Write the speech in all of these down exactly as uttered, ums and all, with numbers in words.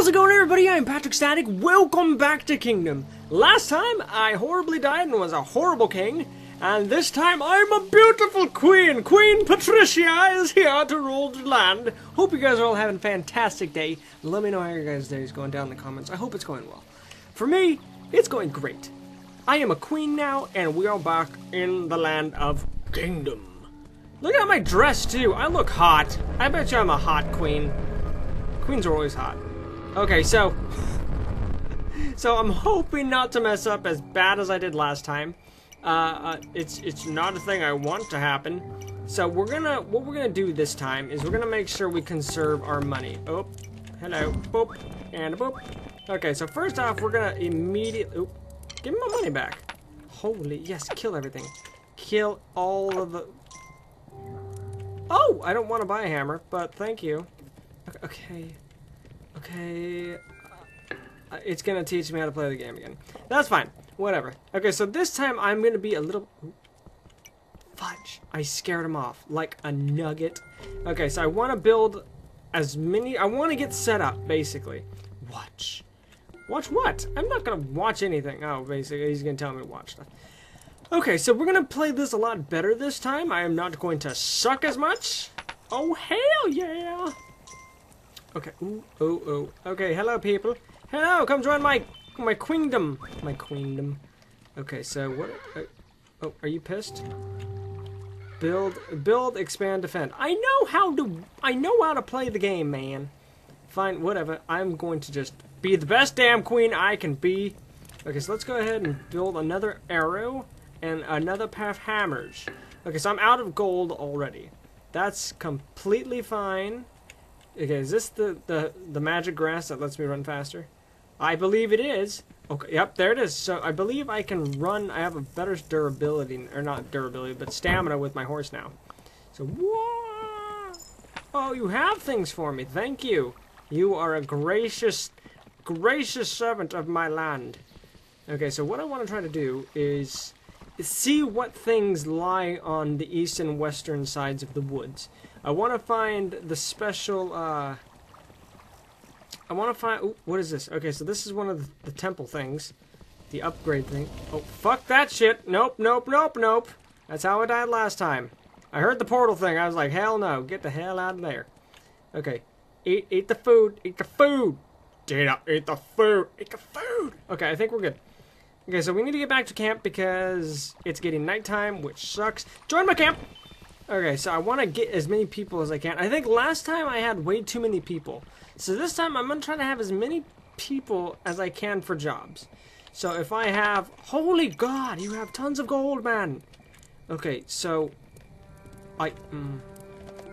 How's it going, everybody? I'm Patrick Static. Welcome back to Kingdom. Last time, I horribly died and was a horrible king. And this time, I'm a beautiful queen. Queen Patricia is here to rule the land. Hope you guys are all having a fantastic day. Let me know how your guys' day is going down in the comments. I hope it's going well. For me, it's going great. I am a queen now, and we are back in the land of Kingdom. Look at my dress, too. I look hot. I bet you I'm a hot queen. Queens are always hot. Okay, so, so I'm hoping not to mess up as bad as I did last time. Uh, uh, it's it's not a thing I want to happen. So we're gonna, what we're gonna do this time is we're gonna make sure we conserve our money. Oh, hello, boop, and boop. Okay, so first off, we're gonna immediately, oh, give me my money back. Holy, yes, kill everything. Kill all of the, oh, I don't want to buy a hammer, but thank you. Okay. Okay, uh, it's gonna teach me how to play the game again. That's fine, whatever. Okay, so this time I'm gonna be a little... Ooh. Fudge, I scared him off like a nugget. Okay, so I wanna build as many... I wanna get set up, basically. Watch. Watch what? I'm not gonna watch anything. Oh, basically, he's gonna tell me to watch stuff. Okay, so we're gonna play this a lot better this time. I am not going to suck as much. Oh, hell yeah! Okay. Ooh, oh, oh. Okay, hello, people. Hello, come join my my queendom. My queendom. Okay, so what? Uh, oh, are you pissed? Build, build, expand, defend. I know how to. I know how to play the game, man. Fine, whatever. I'm going to just be the best damn queen I can be. Okay, so let's go ahead and build another arrow and another pair of hammers. Okay, so I'm out of gold already. That's completely fine. Okay, is this the, the, the magic grass that lets me run faster? I believe it is. Okay, yep, there it is. So I believe I can run. I have a better durability, or not durability, but stamina with my horse now. So, whoa! Oh, you have things for me. Thank you. You are a gracious, gracious servant of my land. Okay, so what I want to try to do is see what things lie on the east and western sides of the woods. I want to find the special, uh, I want to find, ooh, what is this? Okay, so this is one of the, the temple things, the upgrade thing. Oh, fuck that shit. Nope, nope, nope, nope. That's how I died last time. I heard the portal thing. I was like, hell no, get the hell out of there. Okay, eat, eat the food, eat the food. Data, eat the food, eat the food. Okay, I think we're good. Okay, so we need to get back to camp because it's getting nighttime, which sucks. Join my camp. Okay, so I want to get as many people as I can. I think last time I had way too many people. So this time I'm going to try to have as many people as I can for jobs. So if I have... Holy God, you have tons of gold, man. Okay, so... I... Mm,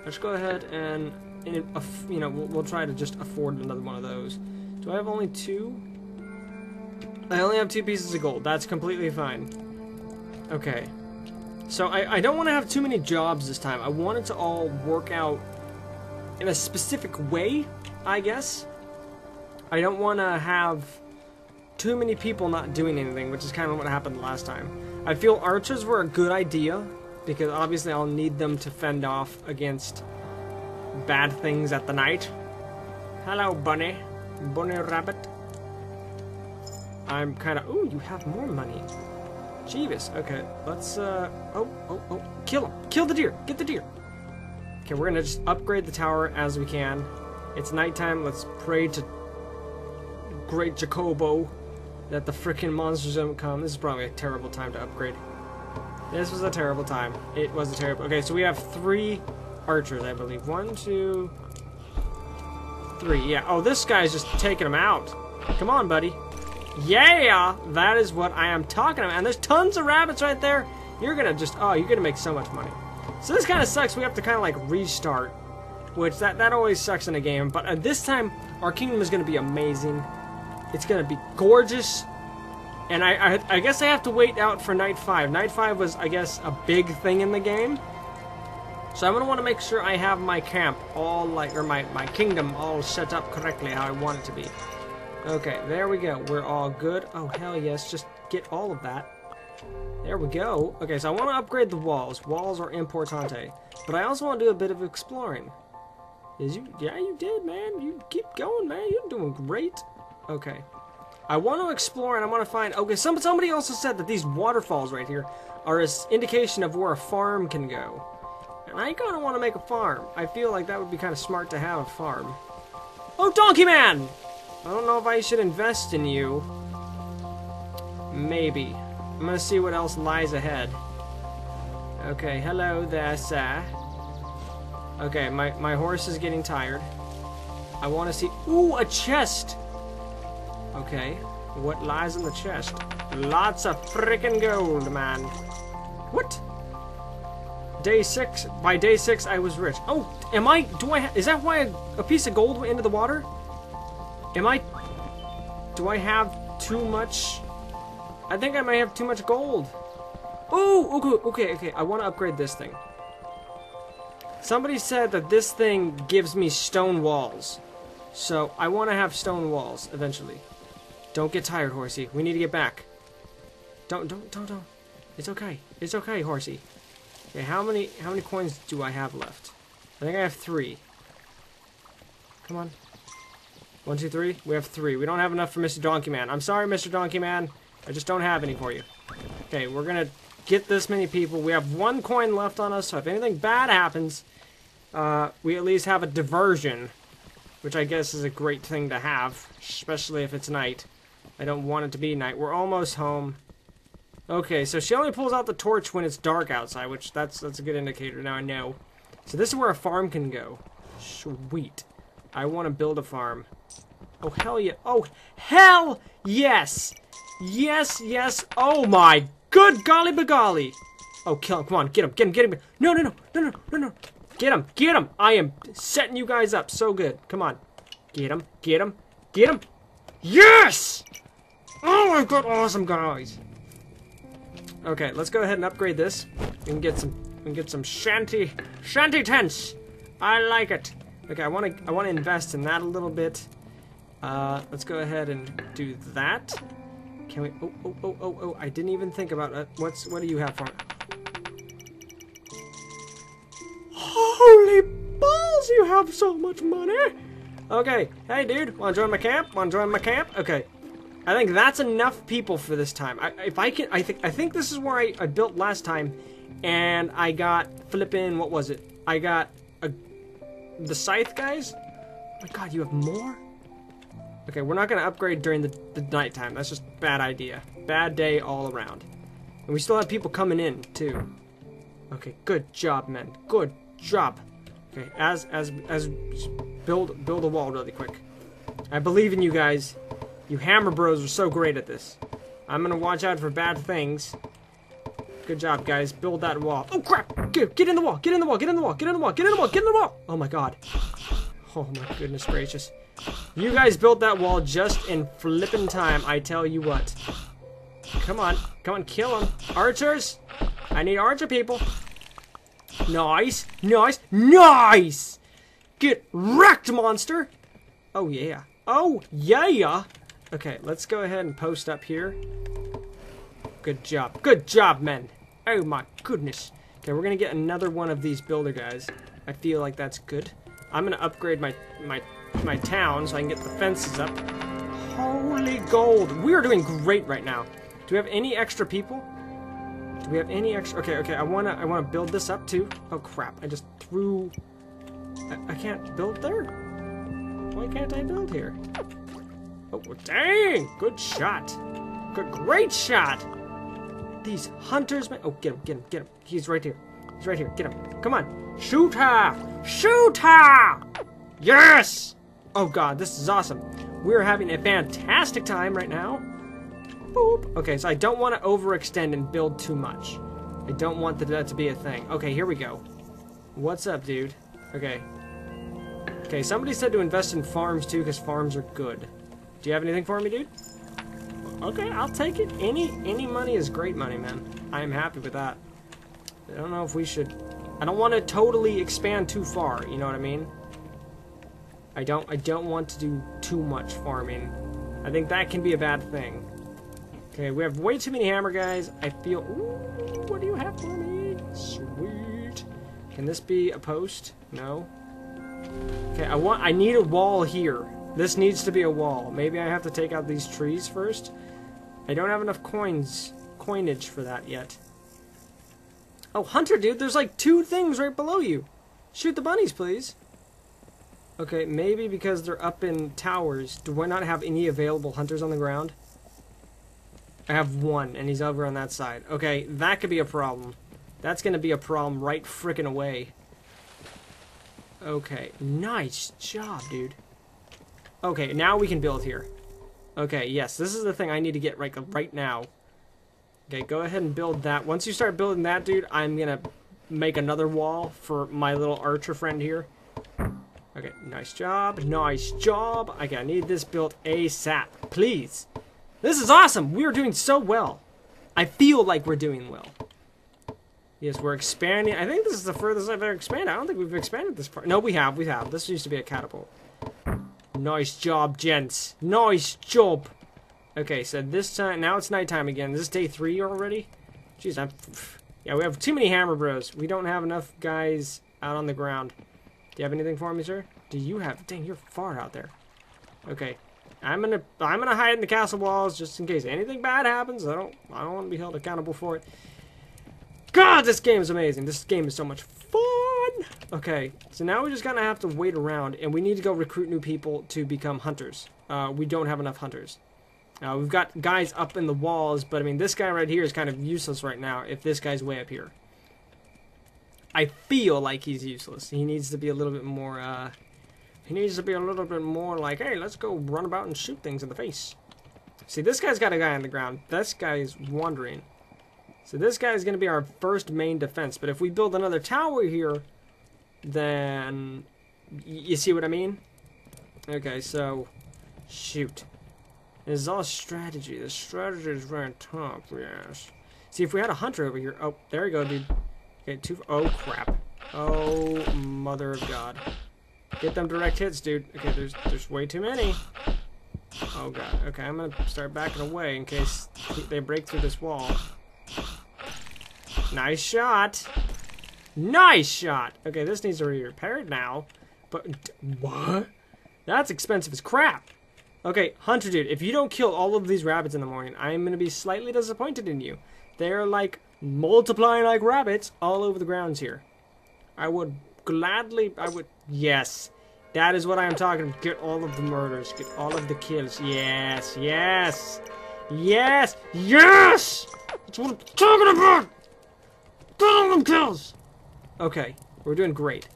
let's go ahead and... and uh, you know, we'll, we'll try to just afford another one of those. Do I have only two? I only have two pieces of gold. That's completely fine. Okay. So I, I don't want to have too many jobs this time. I want it to all work out in a specific way, I guess. I don't want to have too many people not doing anything, which is kind of what happened last time. I feel archers were a good idea, because obviously I'll need them to fend off against bad things at the night. Hello, bunny. Bunny rabbit. I'm kind of... Ooh, you have more money. Jeeves. Okay, let's, uh, oh, oh, oh, kill him. Kill the deer. Get the deer. Okay, we're gonna just upgrade the tower as we can. It's nighttime. Let's pray to great Jacobo that the frickin' monsters don't come. This is probably a terrible time to upgrade. This was a terrible time. It was a terrible... Okay, so we have three archers, I believe. One, two, three. Yeah. Oh, this guy's just taking them out. Come on, buddy. Yeah, that is what I am talking about. And there's tons of rabbits right there. You're gonna just, oh, you're gonna make so much money. So this kind of sucks. We have to kind of like restart, which that, that always sucks in a game. But uh, this time, our kingdom is gonna be amazing. It's gonna be gorgeous. And I, I, I guess I have to wait out for night five. Night five was, I guess, a big thing in the game. So I'm gonna want to make sure I have my camp all like, or my, my kingdom all set up correctly how I want it to be. Okay, there we go. We're all good. Oh, hell yes. Just get all of that. There we go. Okay, so I want to upgrade the walls. Walls are importante. But I also want to do a bit of exploring. Is you? Yeah, you did, man. You keep going, man. You're doing great. Okay. I want to explore and I want to find... Okay, some, somebody also said that these waterfalls right here are an indication of where a farm can go. And I kind of want to make a farm. I feel like that would be kind of smart to have a farm. Oh, Donkey Man! I don't know if I should invest in you. Maybe. I'm going to see what else lies ahead. Okay, hello there, sir. Okay, my, my horse is getting tired. I want to see... Ooh, a chest! Okay, what lies in the chest? Lots of frickin' gold, man. What? Day six. By day six, I was rich. Oh, am I... Do I... Is that why a, a piece of gold went into the water? Am I... Do I have too much... I think I might have too much gold. Oh, okay, okay, okay. I want to upgrade this thing. Somebody said that this thing gives me stone walls. So, I want to have stone walls, eventually. Don't get tired, Horsey. We need to get back. Don't, don't, don't, don't. It's okay. It's okay, Horsey. Okay, how many, how many coins do I have left? I think I have three. Come on. One, two, three. We have three. We don't have enough for Mister Donkey Man. I'm sorry, Mister Donkey Man. I just don't have any for you. Okay, we're gonna get this many people. We have one coin left on us, so if anything bad happens, uh, we at least have a diversion. Which I guess is a great thing to have, especially if it's night. I don't want it to be night. We're almost home. Okay, so she only pulls out the torch when it's dark outside, which that's that's a good indicator. Now I know. So this is where a farm can go. Sweet. I want to build a farm. Oh, hell yeah. Oh, hell yes. Yes, yes. Oh, my good golly begolly. Oh, kill him. Come on, get him, get him, get him. No, no, no, no, no, no, no. Get him! Get him! I am setting you guys up so good. Come on. Get him. Get him. Get him. Yes! Oh my god, awesome guys. Okay, let's go ahead and upgrade this. We can get some we can get some shanty shanty tents. I like it. Okay, I wanna I wanna invest in that a little bit. Uh let's go ahead and do that. Can we oh oh oh oh oh I didn't even think about it. What's what do you have for me? Holy balls, you have so much money! Okay, hey dude, wanna join my camp? Wanna join my camp? Okay, I think that's enough people for this time. I, if I can, I think I think this is where I, I built last time, and I got flippin', what was it? I got a, the scythe guys? Oh my god, you have more? Okay, we're not gonna upgrade during the, the nighttime. That's just a bad idea. Bad day all around. And we still have people coming in, too. Okay, good job, men. Good job. Job. Okay, as as as build build a wall really quick. I believe in you guys. You hammer bros are so great at this. I'm gonna watch out for bad things. Good job, guys. Build that wall. Oh crap! Get, get in the wall. Get in the wall. Get in the wall. Get in the wall. Get in the wall. Get in the wall. Oh my god. Oh my goodness gracious. You guys built that wall just in flippin' time. I tell you what. Come on, come on, kill them, archers. I need archer people. Nice, nice, nice! Get wrecked, monster! Oh, yeah. Oh, yeah! Okay, let's go ahead and post up here. Good job. Good job, men! Oh, my goodness. Okay, we're gonna get another one of these builder guys. I feel like that's good. I'm gonna upgrade my, my, my town so I can get the fences up. Holy gold! We are doing great right now. Do we have any extra people? Do we have any extra? Okay, okay. I wanna, I wanna build this up too. Oh crap! I just threw. I, I can't build there. Why can't I build here? Oh dang! Good shot. Good, great shot. These hunters, man. Oh, get him, get him, get him. He's right here. He's right here. Get him. Come on. Shoot her! Shoot her! Yes! Oh god, this is awesome. We're having a fantastic time right now. Okay, so I don't want to overextend and build too much. I don't want that to be a thing. Okay, here we go. What's up, dude? Okay. Okay, somebody said to invest in farms, too, because farms are good. Do you have anything for me, dude? Okay, I'll take it. Any any money is great money, man. I am happy with that. I don't know if we should... I don't want to totally expand too far, you know what I mean? I don't, I don't want to do too much farming. I think that can be a bad thing. Okay, we have way too many hammer guys. I feel... Ooh, what do you have for me? Sweet. Can this be a post? No. Okay, I want, I need a wall here. This needs to be a wall. Maybe I have to take out these trees first. I don't have enough coins, coinage for that yet. Oh, Hunter, dude, there's like two things right below you. Shoot the bunnies, please. Okay, maybe because they're up in towers. Do I not have any available hunters on the ground? I have one, and he's over on that side. Okay, that could be a problem. That's going to be a problem right frickin' away. Okay, nice job, dude. Okay, now we can build here. Okay, yes, this is the thing I need to get right, right now. Okay, go ahead and build that. Once you start building that, dude, I'm going to make another wall for my little archer friend here. Okay, nice job, nice job. Okay, I need this built ASAP, please. This is awesome. We are doing so well. I feel like we're doing well. Yes, we're expanding. I think this is the furthest I've ever expanded. I don't think we've expanded this part. No, we have, we have. This used to be a catapult. Nice job, gents. Nice job. Okay, so this time, now it's nighttime again. Is this day three already? Jeez, I'm, yeah, we have too many hammer bros. We don't have enough guys out on the ground. Do you have anything for me, sir? Do you have? Dang, you're far out there. Okay, I'm gonna I'm gonna hide in the castle walls just in case anything bad happens. I don't I don't want to be held accountable for it. God, this game is amazing. This game is so much fun. Okay, so now we just kind of have to wait around, and we need to go recruit new people to become hunters. Uh, we don't have enough hunters. Uh, we've got guys up in the walls, but I mean, this guy right here is kind of useless right now. If this guy's way up here. I feel like he's useless. He needs to be a little bit more, uh... He needs to be a little bit more like, hey, let's go run about and shoot things in the face. See, this guy's got a guy on the ground. This guy is wandering. So this guy is going to be our first main defense. But if we build another tower here, then... You see what I mean? Okay, so... Shoot. This is all strategy. The strategy is right on top, yes. See, if we had a hunter over here... Oh, there you go, dude. Okay, two, oh crap. Oh, mother of God. Get them direct hits, dude. Okay, there's there's way too many. Oh God, okay, I'm gonna start backing away in case they break through this wall. Nice shot. Nice shot. Okay, this needs to be repaired now. But, what? That's expensive as crap. Okay, Hunter dude, if you don't kill all of these rabbits in the morning, I'm gonna be slightly disappointed in you. They're like, multiplying like rabbits all over the grounds here. I would gladly, I would, yes. That is what I am talking about. Get all of the murders, get all of the kills. Yes, yes, yes, yes! That's what I'm talking about! Get all them kills! Okay, we're doing great.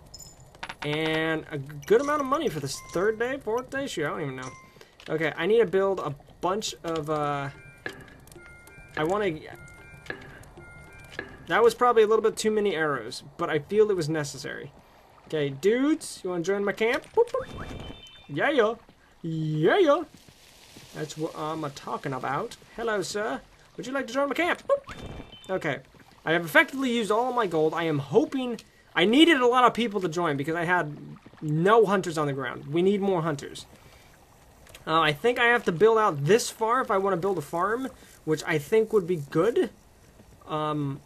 And a good amount of money for this third day, fourth day? Shoot, I don't even know. Okay, I need to build a bunch of, uh... I want to... That was probably a little bit too many arrows, but I feel it was necessary. Okay, dudes, you want to join my camp? Boop, boop. Yeah, yeah. Yeah, yeah. That's what I'm talking about. Hello, sir. Would you like to join my camp? Boop. Okay. I have effectively used all of my gold. I am hoping... I needed a lot of people to join because I had no hunters on the ground. We need more hunters. Uh, I think I have to build out this far if I want to build a farm, which I think would be good. Um...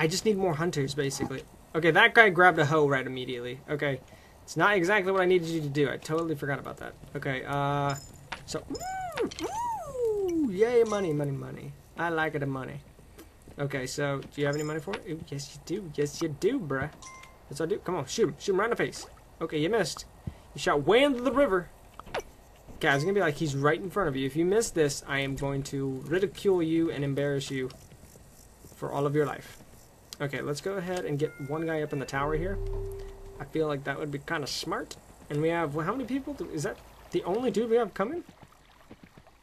I just need more hunters, basically. Okay, that guy grabbed a hoe right immediately. Okay, it's not exactly what I needed you to do. I totally forgot about that. Okay, uh, so, woo, woo, yay, money, money, money. I like it, the money. Okay, so, do you have any money for it? Ooh, yes, you do. Yes, you do, bruh. That's all I do. Come on, shoot him. Shoot him right in the face. Okay, you missed. You shot way into the river. Okay, I was gonna be like, he's right in front of you. If you miss this, I am going to ridicule you and embarrass you for all of your life. Okay, let's go ahead and get one guy up in the tower here. I feel like that would be kind of smart. And we have, well, how many people? Do, is that the only dude we have coming?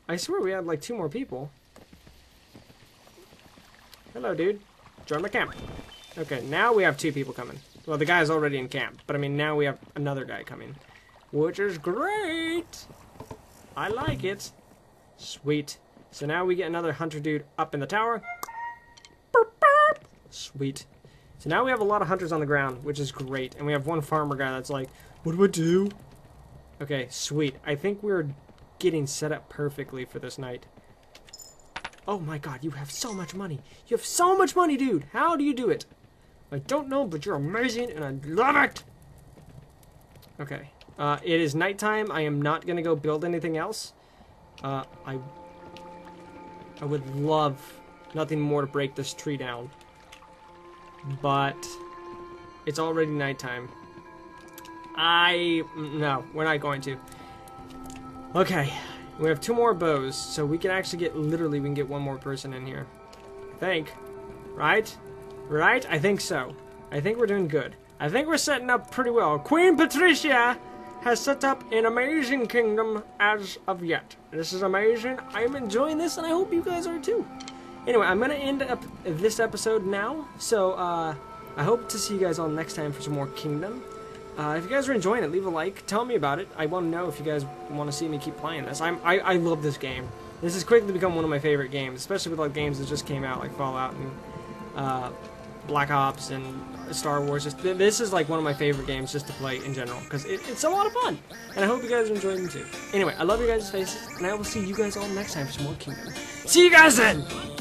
I swear we had like two more people. Hello, dude. Join my camp. Okay, now we have two people coming. Well, the guy's already in camp, but I mean, now we have another guy coming, which is great. I like it. Sweet. So now we get another hunter dude up in the tower. Sweet. So now we have a lot of hunters on the ground, which is great. And we have one farmer guy that's like, what do I do? Okay, sweet. I think we're getting set up perfectly for this night. Oh my God, you have so much money. You have so much money, dude. How do you do it? I don't know, but you're amazing and I love it. Okay. Uh, it is nighttime. I am not going to go build anything else. Uh, I, I would love nothing more to break this tree down. But it's already nighttime. I... No, we're not going to. Okay. We have two more bows, so we can actually get... Literally, we can get one more person in here. I think. Right? Right? I think so. I think we're doing good. I think we're setting up pretty well. Queen Patricia has set up an amazing kingdom as of yet. This is amazing. I'm enjoying this, and I hope you guys are too. Anyway, I'm going to end up this episode now. So, uh, I hope to see you guys all next time for some more Kingdom. Uh, if you guys are enjoying it, leave a like. Tell me about it. I want to know if you guys want to see me keep playing this. I'm, I, I love this game. This has quickly become one of my favorite games, especially with all the games that just came out, like Fallout and uh, Black Ops and Star Wars. Just, this is like one of my favorite games just to play in general, because it, it's a lot of fun. And I hope you guys are enjoying them too. Anyway, I love you guys' faces, and I will see you guys all next time for some more Kingdom. See you guys then!